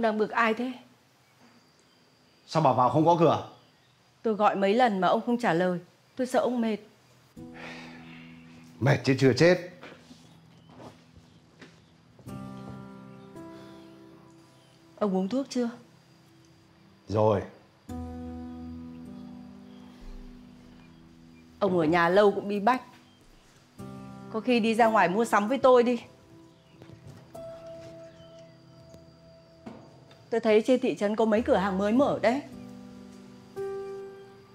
Ông đang bực ai thế? Sao bảo vào không có cửa? Tôi gọi mấy lần mà ông không trả lời. Tôi sợ ông mệt. Mệt chứ chưa chết. Ông uống thuốc chưa? Rồi. Ông ở nhà lâu cũng bí bách. Có khi đi ra ngoài mua sắm với tôi đi. Tôi thấy trên thị trấn có mấy cửa hàng mới mở đấy.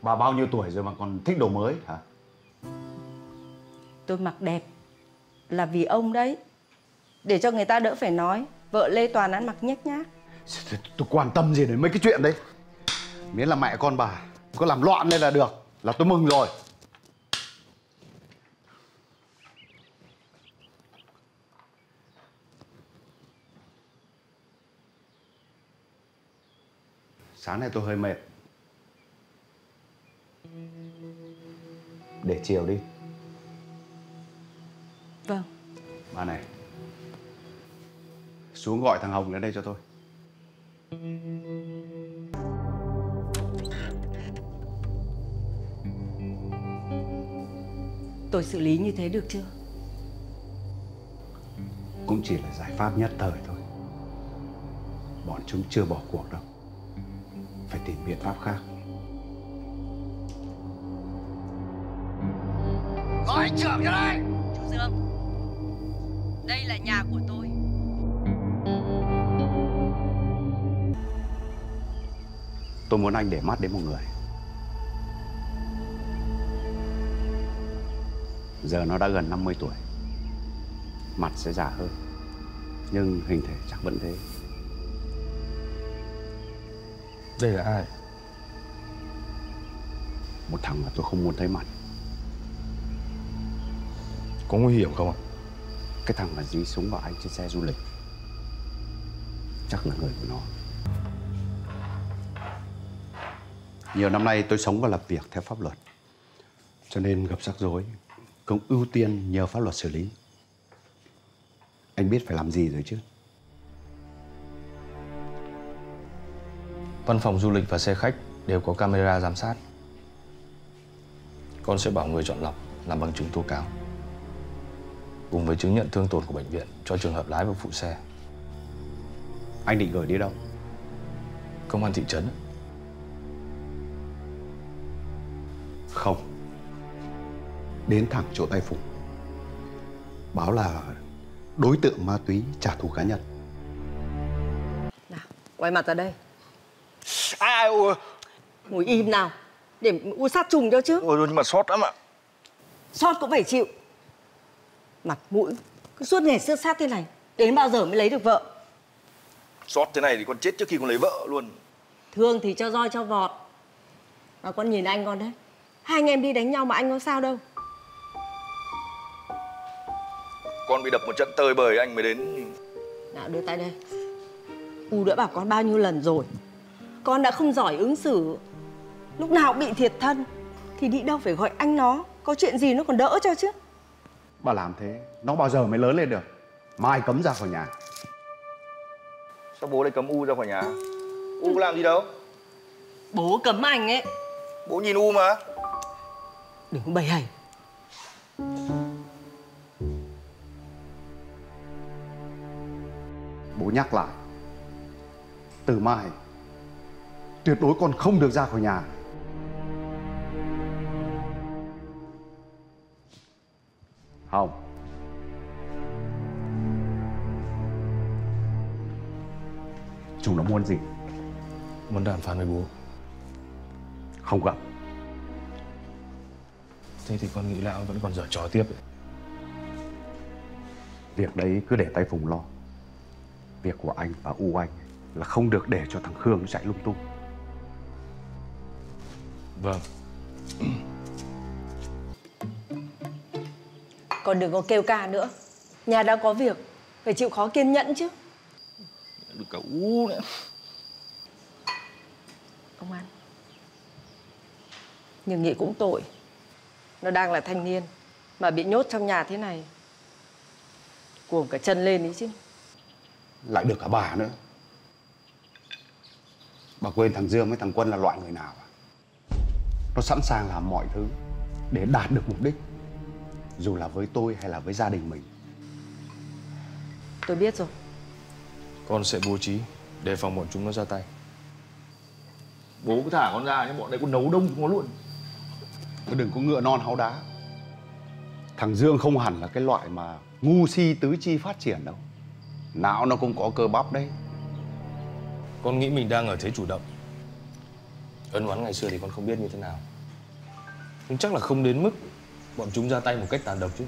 Bà bao nhiêu tuổi rồi mà còn thích đồ mới hả? Tôi mặc đẹp là vì ông đấy. Để cho người ta đỡ phải nói vợ Lê Toàn ăn mặc nhếch nhác. Tôi quan tâm gì đến mấy cái chuyện đấy. Miễn là mẹ con bà có làm loạn lên là được. Là tôi mừng rồi. Sáng nay tôi hơi mệt. Để chiều đi. Vâng. Bà này, xuống gọi thằng Hồng đến đây cho tôi. Tôi xử lý như thế được chưa? Cũng chỉ là giải pháp nhất thời thôi. Bọn chúng chưa bỏ cuộc đâu. Phải tìm biện pháp khác. Gọi trưởng ra đây! Chú Dương, đây là nhà của tôi. Tôi muốn anh để mắt đến một người. Giờ nó đã gần 50 tuổi. Mặt sẽ già hơn, nhưng hình thể chắc vẫn thế. Đây là ai? Một thằng mà tôi không muốn thấy mặt. Có nguy hiểm không ạ? Cái thằng mà dí súng vào anh trên xe du lịch. Chắc là người của nó. Nhiều năm nay tôi sống và làm việc theo pháp luật, cho nên gặp rắc rối cũng ưu tiên nhờ pháp luật xử lý. Anh biết phải làm gì rồi chứ? Văn phòng du lịch và xe khách đều có camera giám sát. Con sẽ bảo người chọn lọc làm bằng chứng tố cáo, cùng với chứng nhận thương tổn của bệnh viện cho trường hợp lái và phụ xe. Anh định gửi đi đâu? Công an thị trấn. Không. Đến thẳng chỗ tay Phụng. Báo là đối tượng ma túy trả thù cá nhân. Nào, quay mặt ra đây. Ai ngồi im nào, để u sát trùng cho chứ. Ôi nhưng mà sót lắm ạ. Sót cũng phải chịu. Mặt mũi cứ suốt ngày sơ sát thế này, đến bao giờ mới lấy được vợ? Sót thế này thì con chết trước khi con lấy vợ luôn. Thương thì cho roi cho vọt. Mà con nhìn anh con đấy, hai anh em đi đánh nhau mà anh có sao đâu. Con bị đập một trận tơi bời anh mới đến. Nào đưa tay đây. U đã bảo con bao nhiêu lần rồi, con đã không giỏi ứng xử, lúc nào bị thiệt thân thì đi đâu phải gọi anh nó. Có chuyện gì nó còn đỡ cho chứ. Bà làm thế nó bao giờ mới lớn lên được. Mai cấm ra khỏi nhà. Sao bố lại cấm U ra khỏi nhà? U có làm gì đâu. Bố cấm anh ấy. Bố nhìn U mà. Đừng có bày hành. Bố nhắc lại, từ mai tuyệt đối con không được ra khỏi nhà. Hồng, chúng nó muốn gì? Muốn đàm phán với bố. Không gặp. Thế thì con nghĩ lão vẫn còn giở trò tiếp ấy. Việc đấy cứ để tay Phùng lo. Việc của anh và U anh là không được để cho thằng Khương nó chạy lung tung. Vâng. Còn đừng có kêu ca nữa. Nhà đã có việc, phải chịu khó kiên nhẫn chứ. Được cả U nữa. Ông ăn. Nhưng nghĩ cũng tội. Nó đang là thanh niên mà bị nhốt trong nhà thế này, cuồng cả chân lên đấy chứ. Lại được cả bà nữa. Bà quên thằng Dương với thằng Quân là loại người nào à? Nó sẵn sàng làm mọi thứ để đạt được mục đích, dù là với tôi hay là với gia đình mình. Tôi biết rồi. Con sẽ bố trí để phòng bọn chúng nó ra tay. Bố cứ thả con ra, nhưng bọn này có nấu đông chúng nó luôn. Cứ đừng có ngựa non háu đá. Thằng Dương không hẳn là cái loại mà ngu si tứ chi phát triển đâu. Não nó cũng có cơ bắp đấy. Con nghĩ mình đang ở thế chủ động. Ân oán ngày xưa thì con không biết như thế nào, nhưng chắc là không đến mức bọn chúng ra tay một cách tàn độc chứ.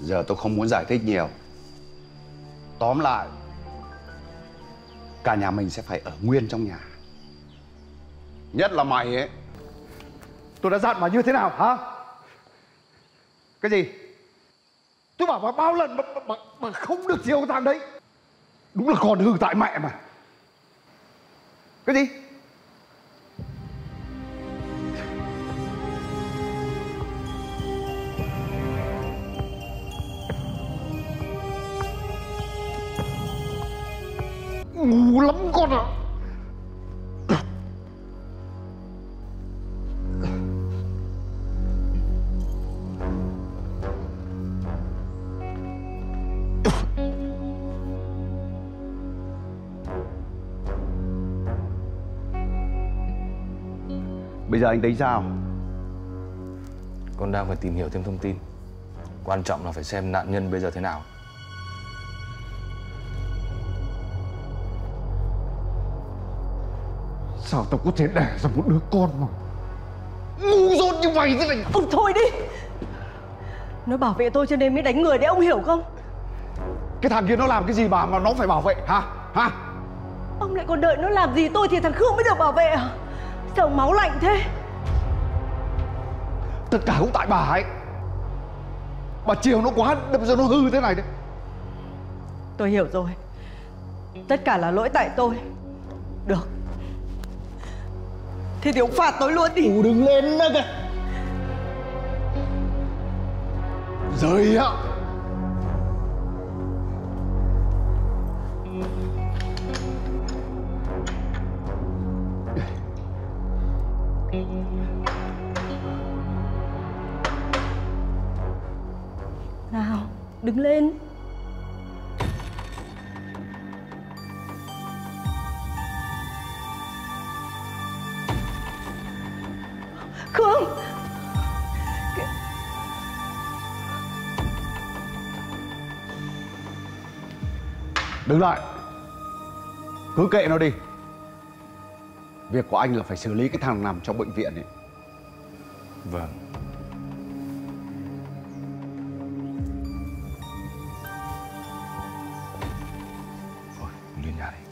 Giờ tôi không muốn giải thích nhiều. Tóm lại, cả nhà mình sẽ phải ở nguyên trong nhà. Nhất là mày ấy. Tôi đã dặn mày như thế nào hả? Cái gì? Tôi bảo mày bao lần mà không được chiều thằng đấy. Đúng là còn hư tại mẹ mà. Cái gì? Ngu lắm con ạ. Bây giờ anh tính sao? Con đang phải tìm hiểu thêm thông tin. Quan trọng là phải xem nạn nhân bây giờ thế nào. Sao tao có thể đẻ ra một đứa con mà ngu dốt như mày thế này? Ông thôi đi. Nó bảo vệ tôi cho nên mới đánh người đấy, ông hiểu không? Cái thằng kia nó làm cái gì mà nó phải bảo vệ hả? Hả? Ông lại còn đợi nó làm gì tôi thì thằng Khương mới được bảo vệ à? Sao ông máu lạnh thế? Tất cả cũng tại bà ấy. Bà chiều nó quá, đâm ra nó hư thế này đấy. Tôi hiểu rồi. Tất cả là lỗi tại tôi. Được, thế thì ông phạt tôi luôn đi. Ủa đừng lên nữa kìa. Rời ạ. Nào, đứng lên. Khương! Đứng lại. Cứ kệ nó đi. Việc của anh là phải xử lý cái thằng nằm trong bệnh viện ấy. Vâng. Thôi, đi lên nhà đi.